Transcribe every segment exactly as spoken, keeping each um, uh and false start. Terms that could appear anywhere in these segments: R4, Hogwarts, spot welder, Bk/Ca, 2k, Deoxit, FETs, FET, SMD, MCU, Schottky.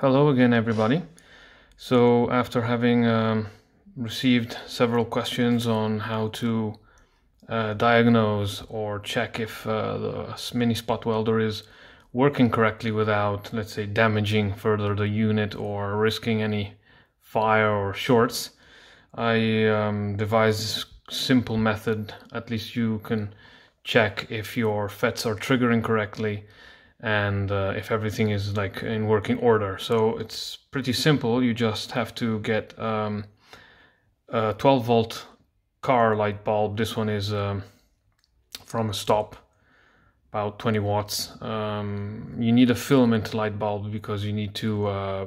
Hello again, everybody. So after having um, received several questions on how to uh, diagnose or check if uh, the mini spot welder is working correctly without, let's say, damaging further the unit or risking any fire or shorts, I um, devised this simple method. At least you can check if your F E Ts are triggering correctly and uh, if everything is like in working order. So it's pretty simple. You just have to get um, a twelve volt car light bulb. This one is um, from a stop, about twenty watts. Um, you need a filament light bulb because you need to uh,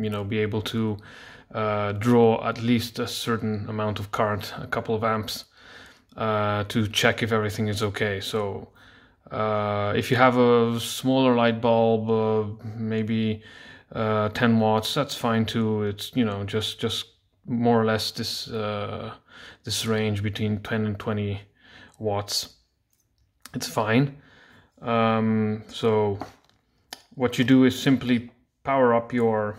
you know, be able to uh, draw at least a certain amount of current, a couple of amps, uh, to check if everything is okay. So Uh, if you have a smaller light bulb, uh, maybe uh, ten watts, that's fine too. It's, you know, just just more or less this uh, this range between ten and twenty watts. It's fine. Um, so what you do is simply power up your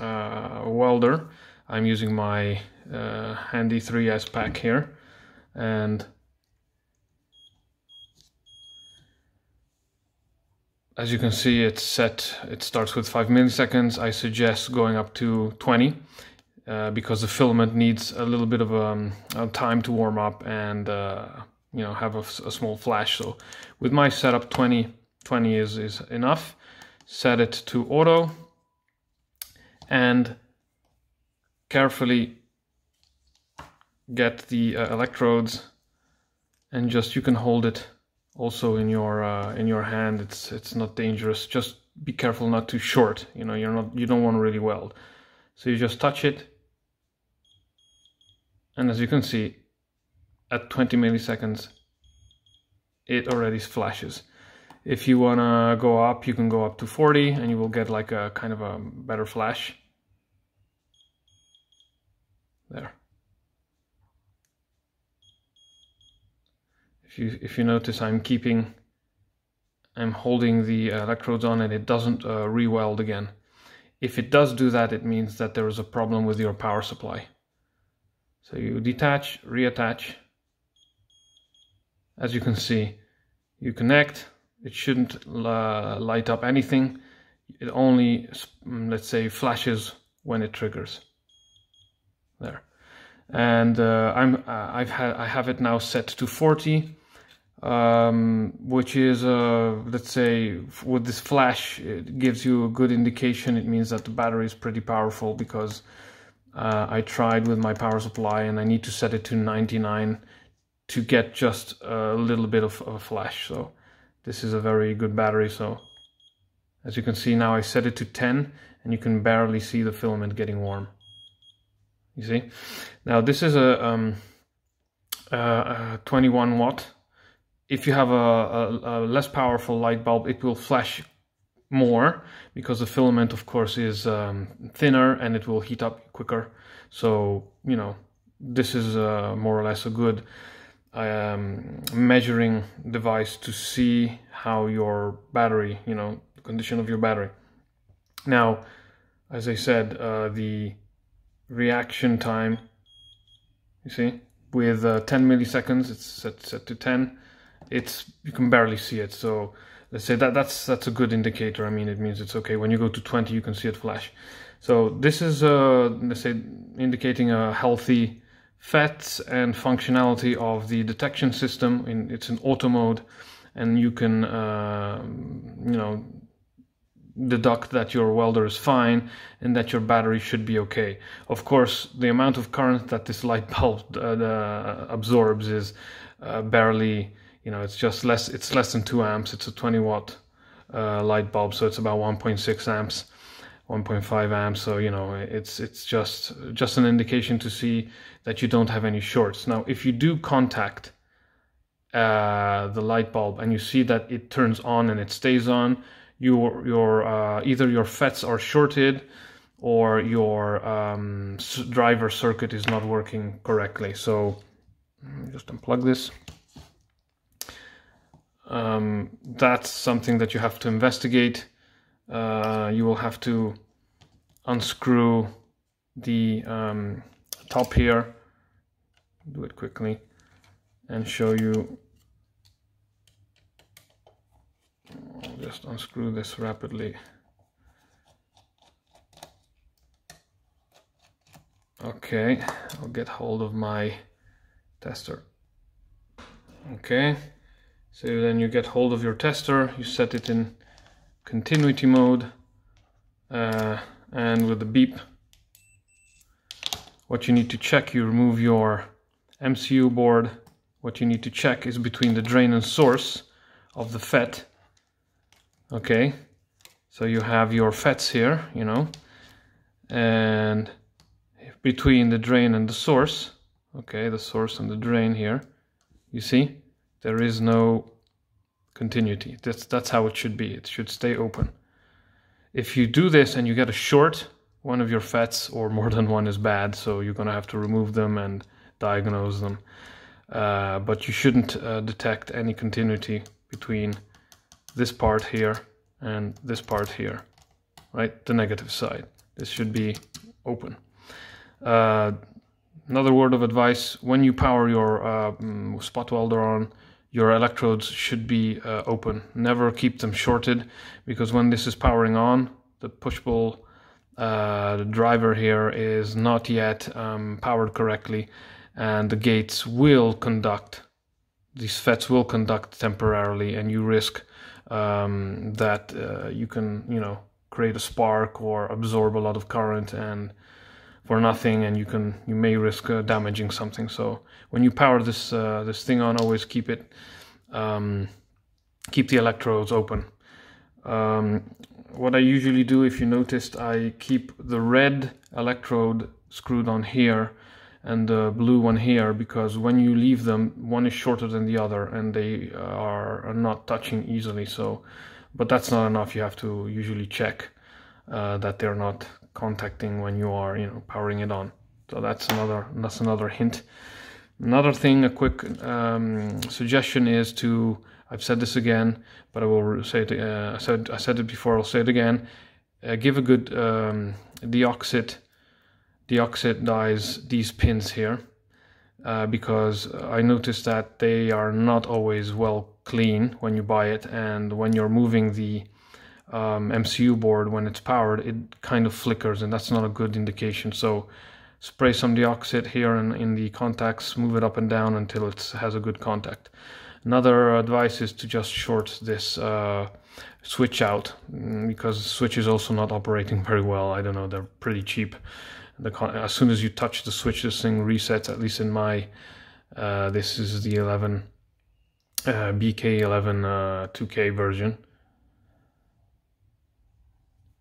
uh, welder. I'm using my uh, handy three S pack here, and as you can see, it's set, it starts with five milliseconds. I suggest going up to twenty uh, because the filament needs a little bit of um, time to warm up and uh, you know, have a, a small flash. So with my setup, twenty, twenty is, is enough. Set it to auto and carefully get the uh, electrodes, and just, you can hold it also in your uh, in your hand. It's it's not dangerous. Just be careful not too short. You know, you're not you don't want to really weld. So you just touch it, and as you can see, at twenty milliseconds, it already flashes. If you wanna go up, you can go up to forty, and you will get like a kind of a better flash. There. If you, if you notice, I'm keeping, I'm holding the electrodes on, and it doesn't uh, re-weld again. If it does do that, it means that there is a problem with your power supply. So you detach, reattach. As you can see, you connect. It shouldn't uh, light up anything. It only, let's say, flashes when it triggers. There. And uh, I'm, uh, I've had, I have it now set to forty. Um, which is, uh, let's say, with this flash, it gives you a good indication. It means that the battery is pretty powerful, because uh, I tried with my power supply, and I need to set it to ninety-nine to get just a little bit of, of a flash. So this is a very good battery. So as you can see now, I set it to ten, and you can barely see the filament getting warm. You see? Now this is a, um, a, a twenty-one watt. If you have a, a, a less powerful light bulb, it will flash more because the filament, of course, is um, thinner, and it will heat up quicker. So, you know, this is uh, more or less a good um, measuring device to see how your battery, you know, the condition of your battery. Now, as I said, uh, the reaction time, you see, with uh, ten milliseconds, it's set, set to ten. It's, you can barely see it. So let's say that that's that's a good indicator. I mean, it means it's okay. When you go to twenty, you can see it flash. So this is uh let's say indicating a healthy F E Ts and functionality of the detection system. In it's in auto mode, and you can uh you know, deduct that your welder is fine and that your battery should be okay. Of course, the amount of current that this light bulb uh, the, absorbs is uh, barely, you know, it's just less, it's less than two amps. It's a twenty watt uh, light bulb, so it's about one point six amps, one point five amps. So, you know, it's it's just just an indication to see that you don't have any shorts. Now, if you do contact uh, the light bulb and you see that it turns on and it stays on, your your uh, either your F E Ts are shorted, or your um, driver circuit is not working correctly. So let me just unplug this. Um, that's something that you have to investigate. Uh, you will have to unscrew the um, top here, do it quickly, and show you. I'll just unscrew this rapidly. Okay, I'll get hold of my tester. Okay, so then you get hold of your tester, you set it in continuity mode, uh, and with the beep, what you need to check, you remove your M C U board. What you need to check is between the drain and source of the F E T. Okay, so you have your F E Ts here, you know, and between the drain and the source, okay, the source and the drain here, you see, there is no continuity. That's, that's how it should be. It should stay open. If you do this and you get a short, one of your F E Ts or more than one is bad, so you're going to have to remove them and diagnose them. Uh, but you shouldn't uh, detect any continuity between this part here and this part here, right? The negative side. This should be open. Uh, another word of advice, when you power your uh, spot welder on, your electrodes should be uh, open. Never keep them shorted, because when this is powering on, the push-pull uh, driver here is not yet um, powered correctly, and the gates will conduct, these F E Ts will conduct temporarily, and you risk um, that uh, you can, you know, create a spark or absorb a lot of current and for nothing, and you can you may risk uh, damaging something. So when you power this uh, this thing on, always keep it um, keep the electrodes open. Um, what I usually do, if you noticed, I keep the red electrode screwed on here and the blue one here, because when you leave them, one is shorter than the other and they are, are not touching easily. So, but that's not enough. You have to usually check uh, that they're not contacting when you are, you know, powering it on. So that's another that's another hint. Another thing, a quick um, suggestion is to, I've said this again, but I will say it. Uh, I said I said it before. I'll say it again. Uh, give a good um, deoxit deoxidize these pins here, uh, because I noticed that they are not always well clean when you buy it, and when you're moving the Um, M C U board, when it's powered, it kind of flickers, and that's not a good indication. So spray some deoxit here and in, in the contacts, move it up and down until it has a good contact. Another advice is to just short this uh, switch out, because the switch is also not operating very well. I don't know, they're pretty cheap. The con as soon as you touch the switch, this thing resets, at least in my uh, this is the eleven uh, B K eleven uh, two K version.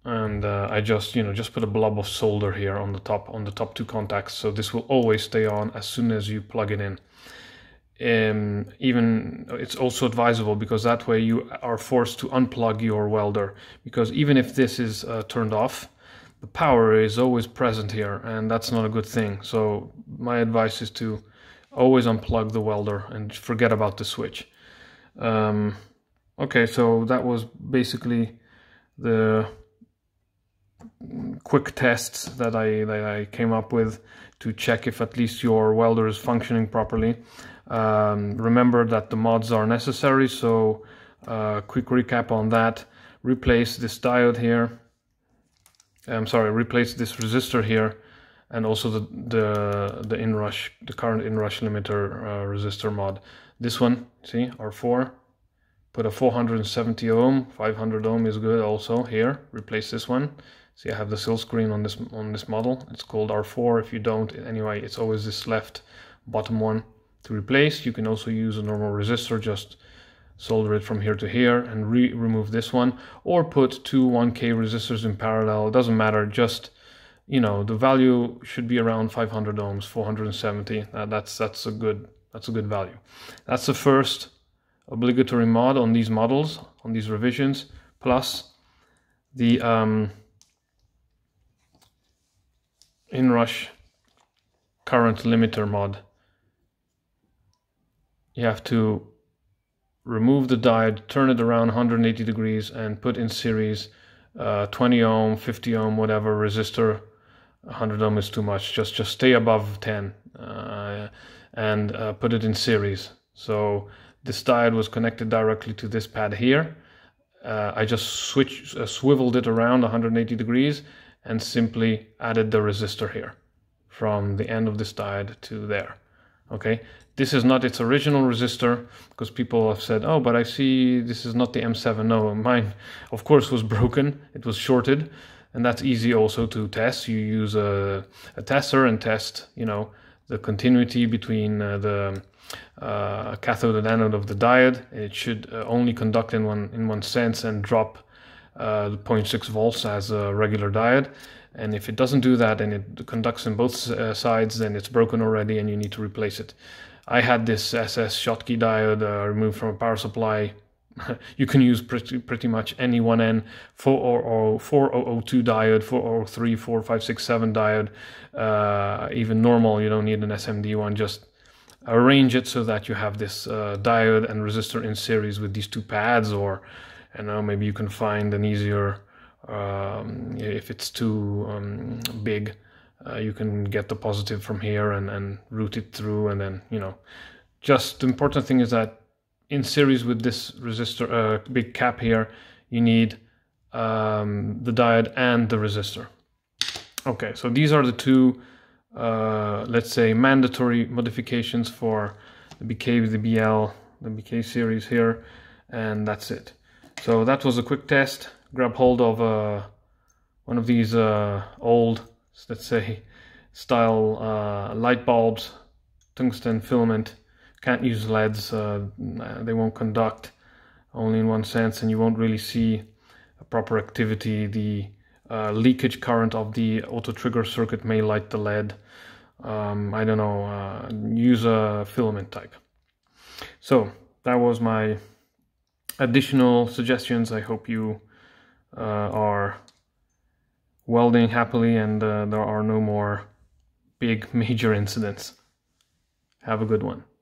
And uh, I just, you know, just put a blob of solder here on the top, on the top two contacts. So this will always stay on as soon as you plug it in. Um, even it's also advisable, because that way you are forced to unplug your welder, because even if this is uh, turned off, the power is always present here, and that's not a good thing. So my advice is to always unplug the welder and forget about the switch. Um, okay, so that was basically the quick tests that I, that I came up with to check if at least your welder is functioning properly. Um, remember that the mods are necessary, so uh, quick recap on that. Replace this diode here, I'm sorry, replace this resistor here, and also the, the, the inrush, the current inrush limiter uh, resistor mod. This one, see, R four, put a four hundred seventy ohm, five hundred ohm is good also here, replace this one. See, I have the sill screen on this on this model. It's called R four. If you don't, anyway, it's always this left bottom one to replace. You can also use a normal resistor, just solder it from here to here and re remove this one, or put two one K resistors in parallel. It doesn't matter. Just, you know, the value should be around five hundred ohms, four hundred seventy. Uh, that's that's a good that's a good value. That's the first obligatory mod on these models, on these revisions. Plus the um. inrush current limiter mod. You have to remove the diode, turn it around one hundred eighty degrees, and put in series uh, twenty ohm, fifty ohm, whatever resistor. One hundred ohm is too much. Just just stay above ten uh, and uh, put it in series. So this diode was connected directly to this pad here. Uh, I just switched, uh, swiveled it around one hundred eighty degrees and simply added the resistor here from the end of this diode to there. Okay, this is not its original resistor, because people have said, oh, but I see this is not the M seven. No, mine, of course, was broken. It was shorted, and that's easy also to test. You use a, a tester and test, you know, the continuity between uh, the uh, cathode and anode of the diode. It should uh, only conduct in one in one sense and drop uh, zero point six volts as a regular diode. And if it doesn't do that and it conducts in both uh, sides, then it's broken already and you need to replace it. I had this S S Schottky diode uh, removed from a power supply. You can use pretty, pretty much any one N four zero zero two diode, four zero zero three, four five six seven diode, uh, even normal. You don't need an S M D one. Just arrange it so that you have this uh, diode and resistor in series with these two pads, or I don't know, maybe you can find an easier, um, if it's too um, big, uh, you can get the positive from here and, and route it through, and then, you know, just the important thing is that in series with this resistor, uh, big cap here, you need um, the diode and the resistor. Okay, so these are the two, uh, let's say, mandatory modifications for the B K, the B L, the B K series here, and that's it. So that was a quick test. Grab hold of uh, one of these uh, old, let's say, style uh, light bulbs, tungsten filament. Can't use L E Ds, uh, they won't conduct, only in one sense, and you won't really see a proper activity. The uh, leakage current of the auto trigger circuit may light the L E D. Um, I don't know, uh, use a filament type. So that was my additional suggestions. I hope you uh, are welding happily and uh, there are no more big major incidents. Have a good one.